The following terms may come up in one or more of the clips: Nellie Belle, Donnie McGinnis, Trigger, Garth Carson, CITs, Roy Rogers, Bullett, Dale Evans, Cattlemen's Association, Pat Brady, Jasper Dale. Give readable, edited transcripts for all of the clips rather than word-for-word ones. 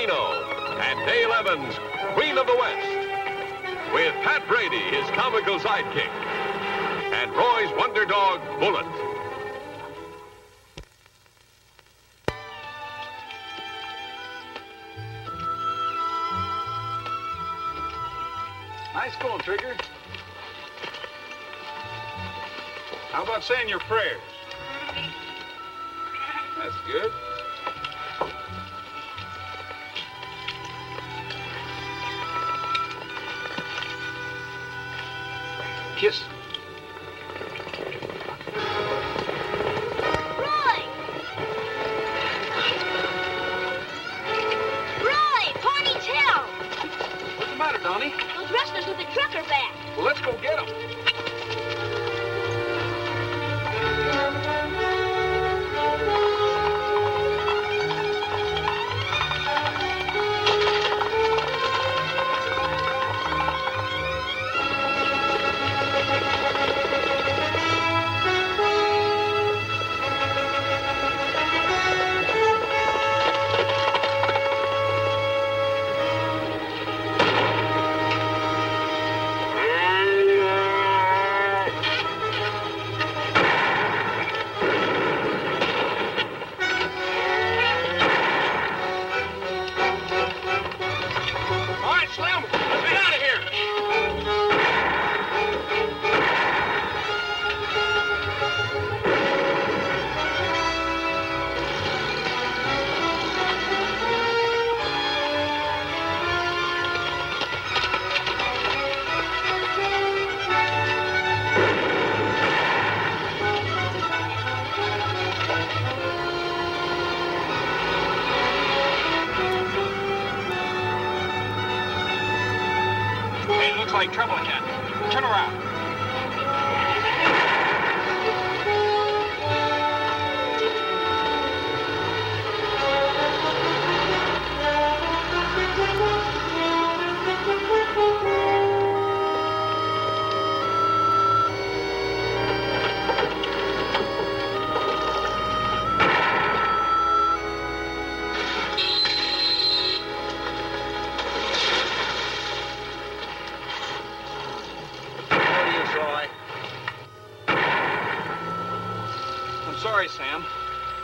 Reno, and Dale Evans, Queen of the West, with Pat Brady, his comical sidekick, and Roy's wonder dog, Bullett. Nice goal, Trigger. How about saying your prayers? That's good. Kiss. Like trouble again. Turn around.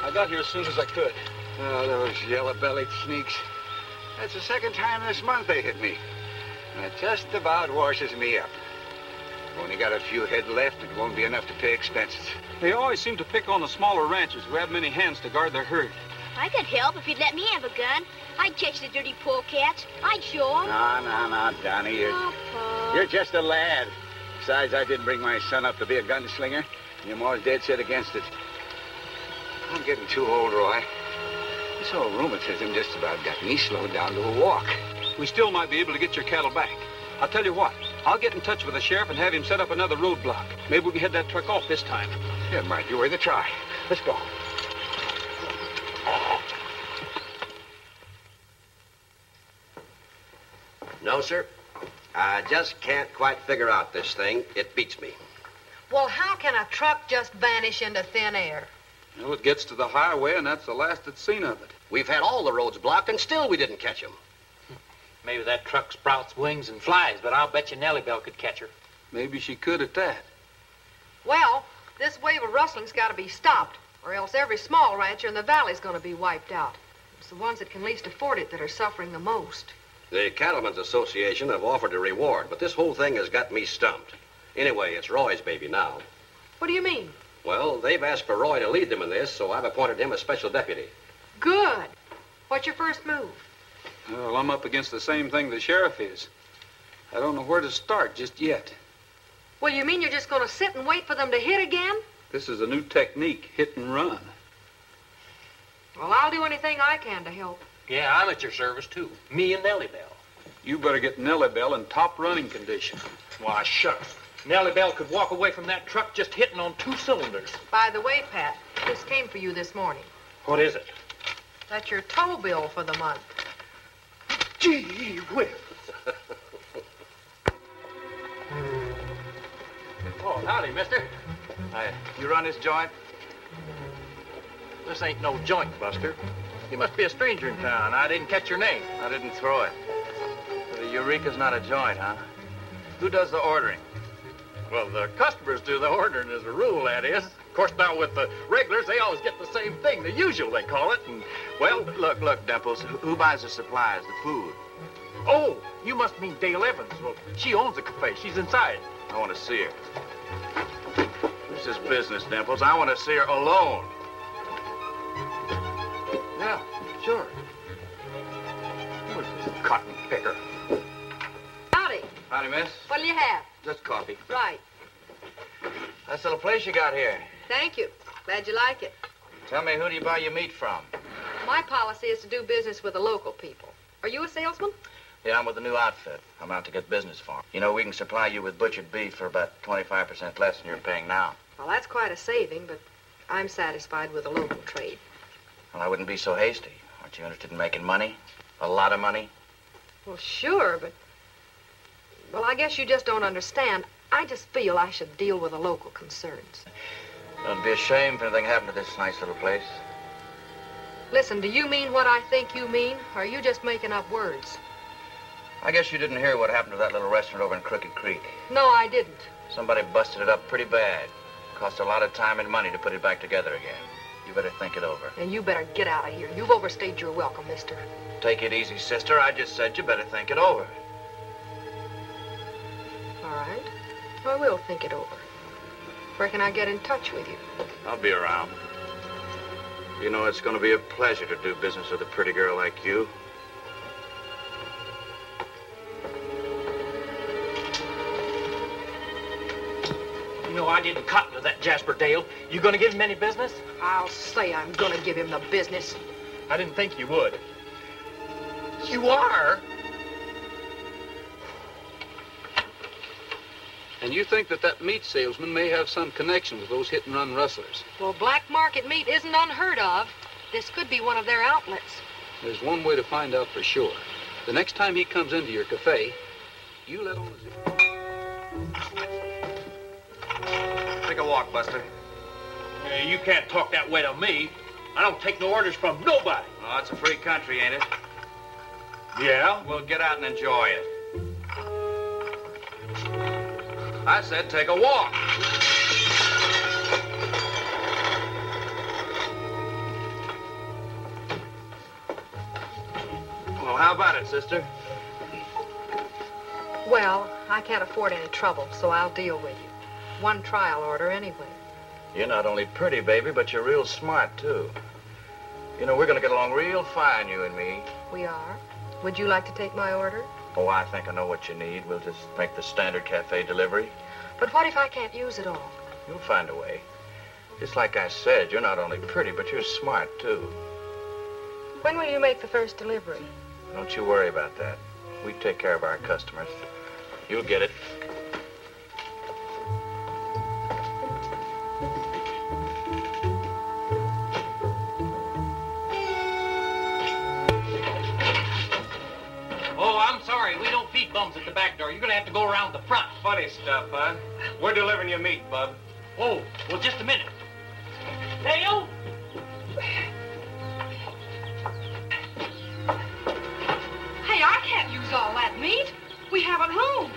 I got here as soon as I could. Oh, those yellow-bellied sneaks. That's the second time this month they hit me. And it just about washes me up. I've only got a few head left, and it won't be enough to pay expenses. They always seem to pick on the smaller ranchers who have many hands to guard their herd. I could help if you'd let me have a gun. I'd catch the dirty polecats. I'd show them. No, Donnie. You're just a lad. Besides, I didn't bring my son up to be a gunslinger. Your ma's dead set against it. I'm getting too old, Roy. This old rheumatism just about got me slowed down to a walk. We still might be able to get your cattle back. I'll tell you what, I'll get in touch with the sheriff and have him set up another roadblock. Maybe we can head that truck off this time. It might be worth a try. Let's go. No, sir. I just can't quite figure out this thing. It beats me. Well, how can a truck just vanish into thin air? Well, it gets to the highway, and that's the last that's seen of it. We've had all the roads blocked, and still we didn't catch them. Maybe that truck sprouts wings and flies, but I'll bet you Nellie Belle could catch her. Maybe she could at that. Well, this wave of rustling's got to be stopped, or else every small rancher in the valley's going to be wiped out. It's the ones that can least afford it that are suffering the most. The Cattlemen's Association have offered a reward, but this whole thing has got me stumped. Anyway, it's Roy's baby now. What do you mean? Well, they've asked for Roy to lead them in this, so I've appointed him a special deputy. Good. What's your first move? Well, I'm up against the same thing the sheriff is. I don't know where to start just yet. Well, you mean you're just going to sit and wait for them to hit again? This is a new technique, hit and run. Well, I'll do anything I can to help. Yeah, I'm at your service, too. Me and Nellie Belle. You better get Nellie Belle in top running condition. Why, shucks. Nellie Belle could walk away from that truck just hitting on two cylinders. By the way, Pat, this came for you this morning. What is it? That's your toll bill for the month. Gee whiz. Oh, howdy, mister. You run this joint? This ain't no joint, Buster. You must be a stranger in town. I didn't catch your name. I didn't throw it. So the Eureka's not a joint, huh? Who does the ordering? Well, the customers do the ordering as a rule, that is. Of course, now with the regulars, they always get the same thing, the usual, they call it. And, well, look, Dimples, who buys the supplies, the food? Oh, you must mean Dale Evans. Well, she owns the cafe. She's inside. I want to see her. This is business, Dimples. I want to see her alone. Yeah, sure. Who is this cotton picker? Howdy. Howdy, miss. What'll you have? Just coffee. Right. That's the place you got here. Thank you. Glad you like it. Tell me, who do you buy your meat from? My policy is to do business with the local people. Are you a salesman? Yeah, I'm with a new outfit. I'm out to get business for them. You know, we can supply you with butchered beef for about 25% less than you're paying now. Well, that's quite a saving, but I'm satisfied with the local trade. Well, I wouldn't be so hasty. Aren't you interested in making money? A lot of money? Well, sure, but... Well, I guess you just don't understand. I just feel I should deal with the local concerns. Well, it'd be a shame if anything happened to this nice little place. Listen, do you mean what I think you mean, or are you just making up words? I guess you didn't hear what happened to that little restaurant over in Crooked Creek. No, I didn't. Somebody busted it up pretty bad. Cost a lot of time and money to put it back together again. You better think it over. And you better get out of here. You've overstayed your welcome, mister. Take it easy, sister. I just said you better think it over. All right. I will think it over. Where can I get in touch with you? I'll be around. You know, it's going to be a pleasure to do business with a pretty girl like you. You know, I didn't cotton to that Jasper Dale. You going to give him any business? I'll say I'm going to give him the business. I didn't think you would. You are? And you think that that meat salesman may have some connection with those hit-and-run rustlers? Well, black market meat isn't unheard of. This could be one of their outlets. There's one way to find out for sure. The next time he comes into your cafe, you let on... Take a walk, Buster. Hey, you can't talk that way to me. I don't take no orders from nobody. Oh, it's a free country, ain't it? Yeah? Well, get out and enjoy it. I said take a walk. Well, how about it, sister? Well, I can't afford any trouble, so I'll deal with you. One trial order anyway. You're not only pretty, baby, but you're real smart, too. You know, we're going to get along real fine, you and me. We are. Would you like to take my order? Oh, I think I know what you need. We'll just make the standard cafe delivery. But what if I can't use it all? You'll find a way. Just like I said, you're not only pretty, but you're smart, too. When will you make the first delivery? Don't you worry about that. We take care of our customers. You'll get it. Bums at the back door. You're going to have to go around the front. Funny stuff, huh? We're delivering your meat, bub. Oh, well, just a minute. Dale? Hey, I can't use all that meat. We haven't home.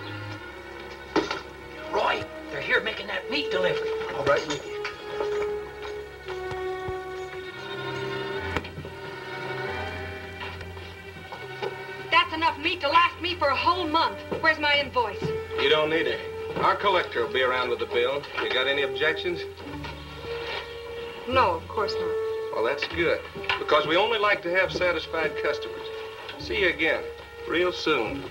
Roy, they're here making that meat delivery. All right, with you. Enough meat to last me for a whole month. Where's my invoice? You don't need it. Our collector will be around with the bill. You got any objections? No, of course not. Well, that's good, because we only like to have satisfied customers. See you again real soon.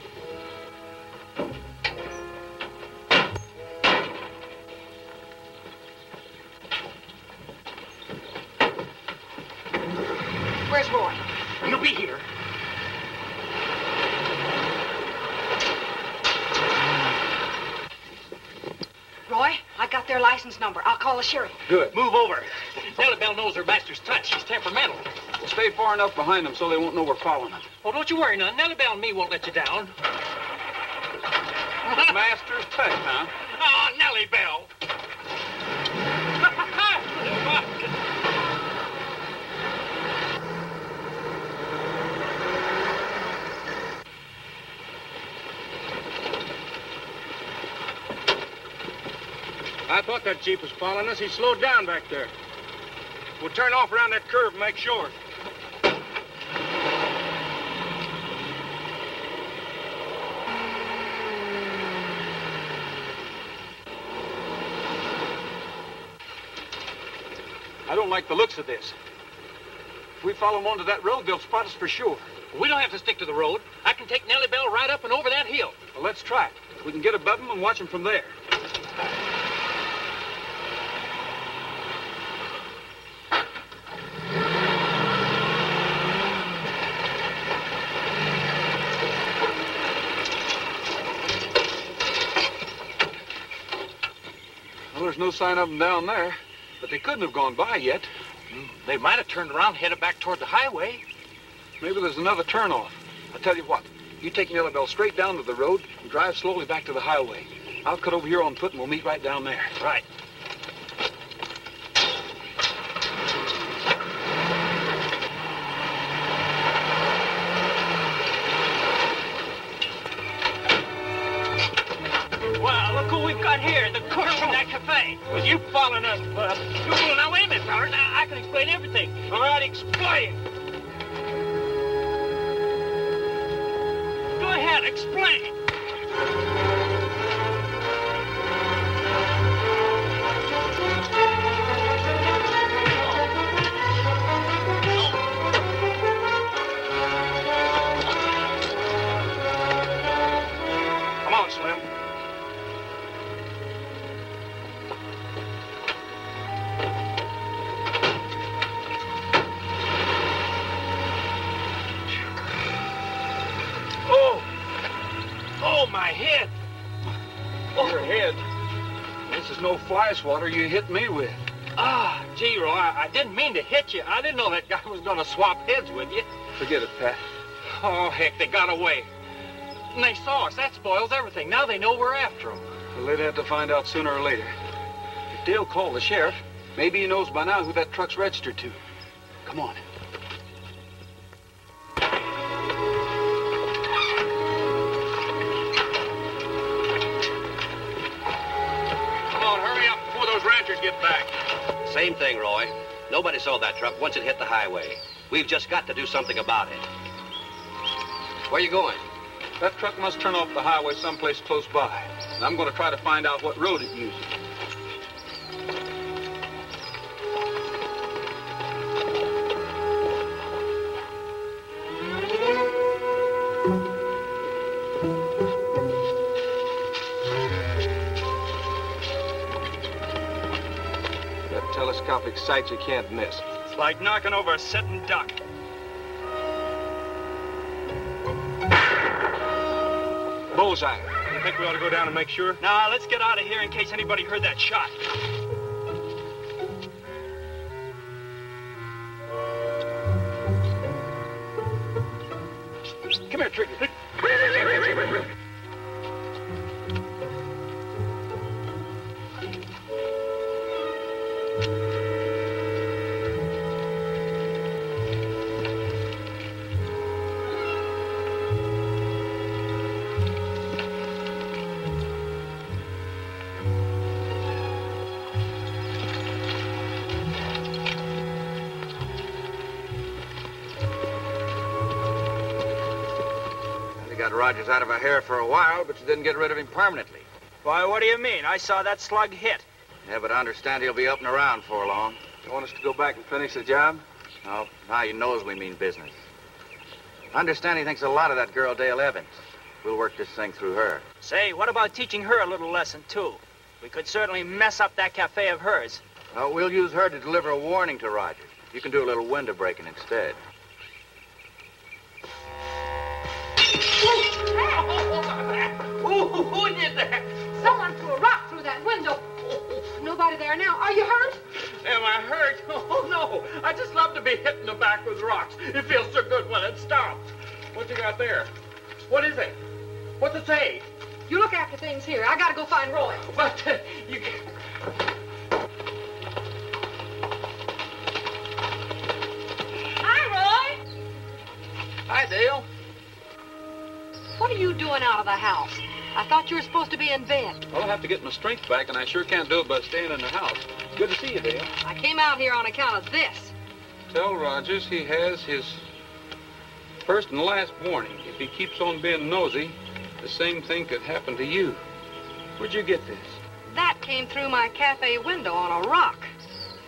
Where's Roy? He'll be here. Their license number. I'll call the sheriff. Good. Move over. Nellie Belle knows her master's touch. She's temperamental. Stay far enough behind them so they won't know we're following them. Oh, don't you worry none. Nellie Belle and me won't let you down. Master's touch, huh? Oh, Nellie Belle. I thought that Jeep was following us. He slowed down back there. We'll turn off around that curve and make sure. I don't like the looks of this. If we follow them onto that road, they'll spot us for sure. We don't have to stick to the road. I can take Nellie Belle right up and over that hill. Well, let's try it. We can get above them and watch them from there. Well, there's no sign of them down there, but they couldn't have gone by yet. They might have turned around, headed back toward the highway. Maybe there's another turnoff. I'll tell you what. You take Nellie Belle straight down to the road and drive slowly back to the highway. I'll cut over here on foot and we'll meet right down there. Right. Wow, look who we've got here, the cook from that cafe. Was you following us, Bub? Well, now, wait a minute, Howard. Now, I can explain everything. All right, explain. Go ahead, explain. Come on, Slim. Water you hit me with. Ah, gee, Roy, I didn't mean to hit you. I didn't know that guy was gonna swap heads with you. Forget it, Pat. Oh, heck, they got away. And they saw us. That spoils everything. Now they know we're after them. Well, they'd have to find out sooner or later. If Dale called the sheriff, maybe he knows by now who that truck's registered to. Come on. Get back. Same thing, Roy. Nobody saw that truck once it hit the highway. We've just got to do something about it. Where are you going? That truck must turn off the highway someplace close by. And I'm going to try to find out what road it uses. Sights you can't miss. It's like knocking over a sitting duck. Bullseye. You think we ought to go down and make sure? Nah, let's get out of here in case anybody heard that shot. Come here, Trigger. Rogers out of our hair for a while, but you didn't get rid of him permanently. Why, what do you mean? I saw that slug hit. Yeah, but I understand he'll be up and around for long. You want us to go back and finish the job? No, now you know as we mean business. I understand he thinks a lot of that girl, Dale Evans. We'll work this thing through her. Say, what about teaching her a little lesson, too? We could certainly mess up that cafe of hers. We'll use her to deliver a warning to Rogers. You can do a little window breaking instead. Who did that? Someone threw a rock through that window. Nobody there now. Are you hurt? Am I hurt? Oh, no. I just love to be hit in the back with rocks. It feels so good when it stops. What you got there? What is it? What's it say? You look after things here. I gotta go find Roy. But you can't. Hi, Roy. Hi, Dale. What are you doing out of the house? I thought you were supposed to be in bed. Well, I have to get my strength back, and I sure can't do it by staying in the house. Good to see you, Dale. I came out here on account of this. Tell Rogers he has his first and last warning. If he keeps on being nosy, the same thing could happen to you. Where'd you get this? That came through my cafe window on a rock.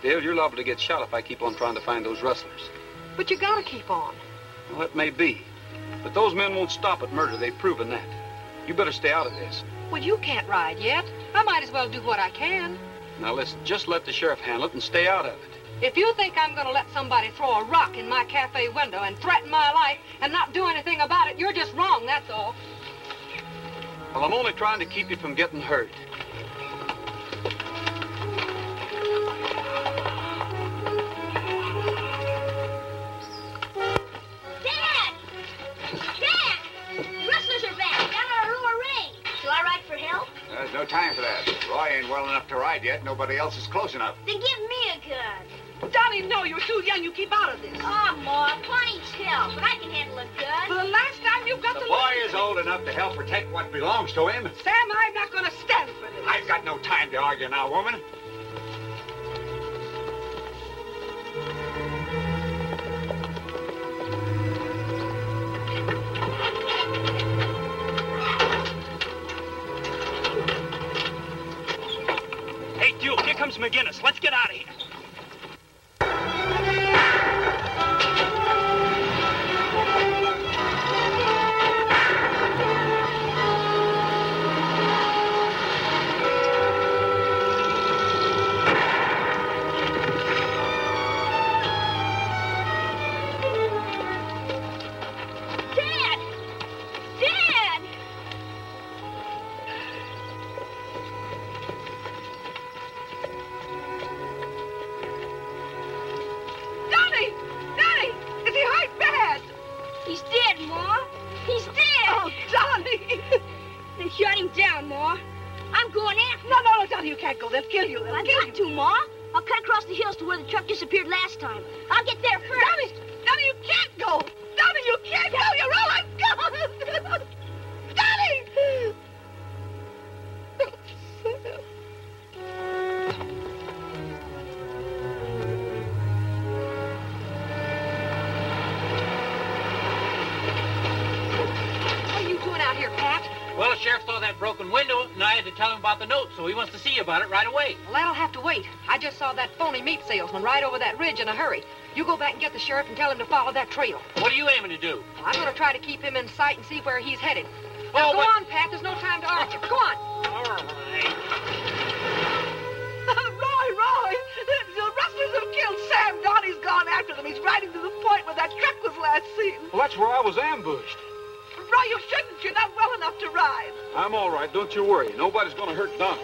Dale, you're liable to get shot if I keep on trying to find those rustlers. But you gotta keep on. Well, that may be. But those men won't stop at murder. They've proven that. You better stay out of this. Well, you can't ride yet. I might as well do what I can. Now, listen, just let the sheriff handle it and stay out of it. If you think I'm going to let somebody throw a rock in my cafe window and threaten my life and not do anything about it, you're just wrong, that's all. Well, I'm only trying to keep you from getting hurt. There's no time for that. Roy ain't well enough to ride yet. Nobody else is close enough. Then give me a gun. Donnie, no, you're too young. You keep out of this. Oh, Ma, plenty chill, but I can handle a gun. For the last time, you've got to... The boy is old enough to help protect what belongs to him. Sam, I'm not going to stand for this. I've got no time to argue now, woman. Comes McGinnis. Let's get out of here. So he wants to see you about it right away. Well, that'll have to wait. I just saw that phony meat salesman ride over that ridge in a hurry. You go back and get the sheriff and tell him to follow that trail. What are you aiming to do? Well, I'm going to try to keep him in sight and see where he's headed. Well, now, go on, Pat. There's no time to argue. Go on. All right. Roy! The rustlers have killed Sam. Donnie's gone after them. He's riding to the point where that truck was last seen. Well, that's where I was ambushed. Roy, you shouldn't. You're not well enough to ride. I'm all right. Don't you worry. Nobody's going to hurt Donnie.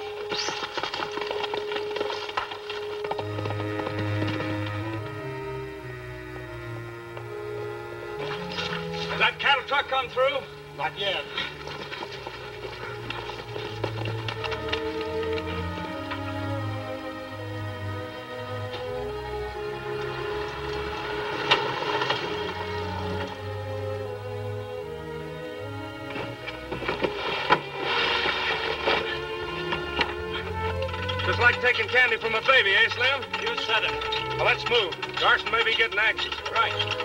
Has that cattle truck come through? Not yet. Taking candy from a baby, eh, Slim? You said it. Well, let's move. Garson may be getting anxious. Right.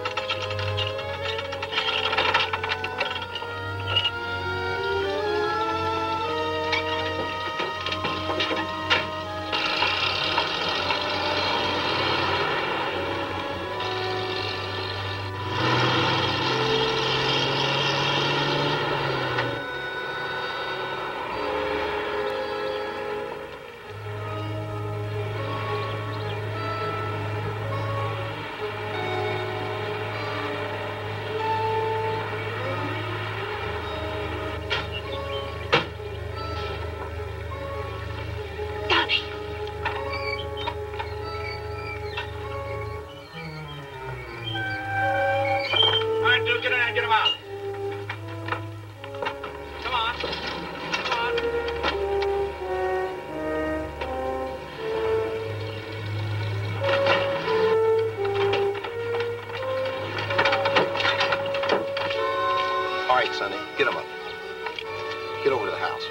Get over to the house.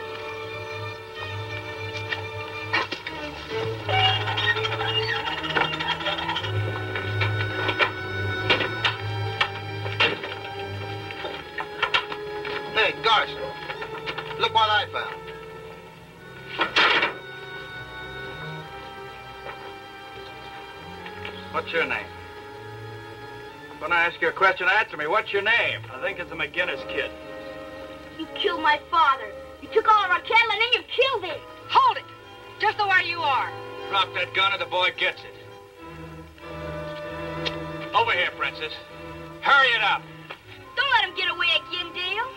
Hey, Garson, look what I found. What's your name? When I ask you a question, answer me. What's your name? I think it's the McGinnis kid. You killed my father. You took all of our cattle and then you killed him. Hold it. Just the way you are. Drop that gun or the boy gets it. Over here, Princess. Hurry it up. Don't let him get away again, Dale.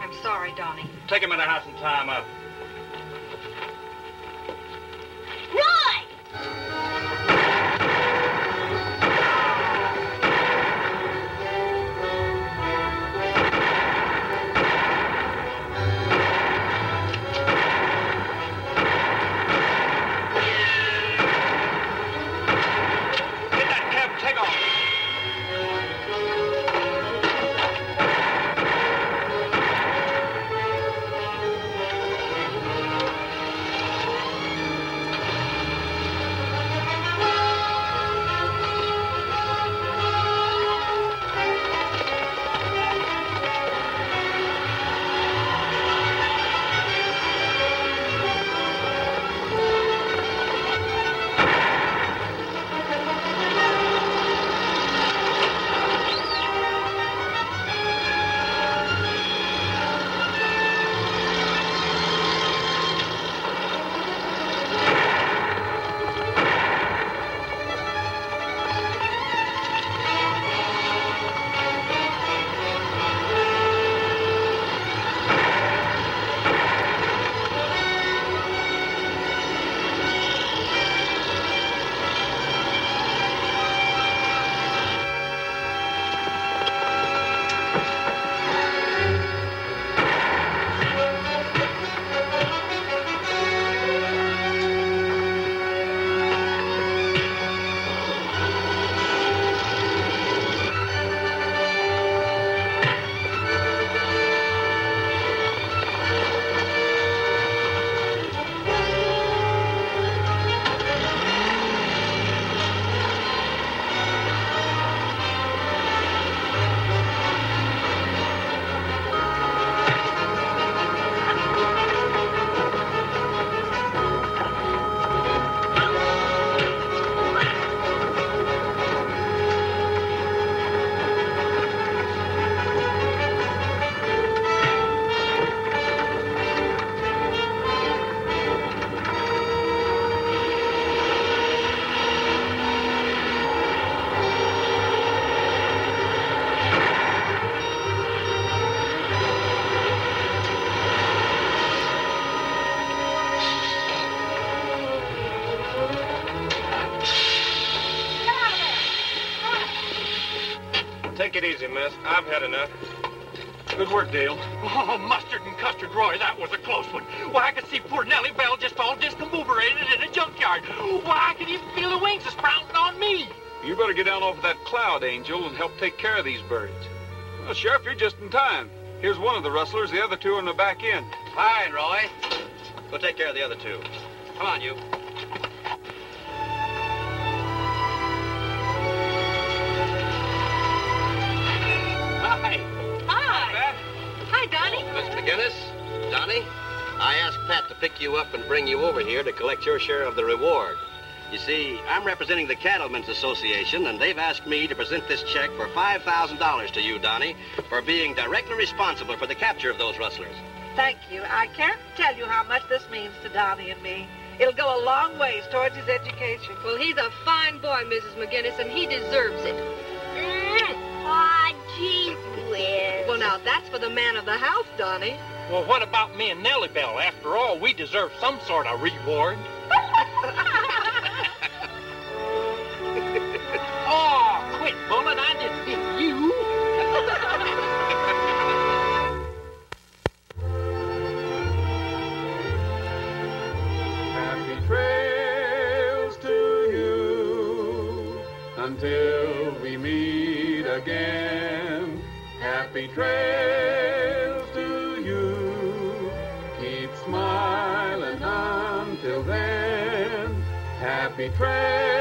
I'm sorry, Donnie. Take him in the house and tie him up. Take it easy, miss. I've had enough. Good work, Dale. Oh, mustard and custard, Roy, that was a close one. Why, I could see poor Nellie Belle just all discombobulated in a junkyard. Why, I could even feel the wings sprouting on me. You better get down off of that cloud, Angel, and help take care of these birds. Well, Sheriff, you're just in time. Here's one of the rustlers. The other two are in the back end. Fine, Roy. We'll take care of the other two. Come on, you. McGinnis, Donnie, I asked Pat to pick you up and bring you over here to collect your share of the reward. You see, I'm representing the Cattlemen's Association, and they've asked me to present this check for $5,000 to you, Donnie, for being directly responsible for the capture of those rustlers. Thank you. I can't tell you how much this means to Donnie and me. It'll go a long ways towards his education. Well, he's a fine boy, Mrs. McGinnis, and he deserves it. Aw, gee whiz. Well, now, that's for the man of the house, Donnie. Well, what about me and Nellie Belle? After all, we deserve some sort of reward. Oh, quit, Bullett. I didn't hit you. Happy trails to you until we meet again. Happy trails to you. be trained.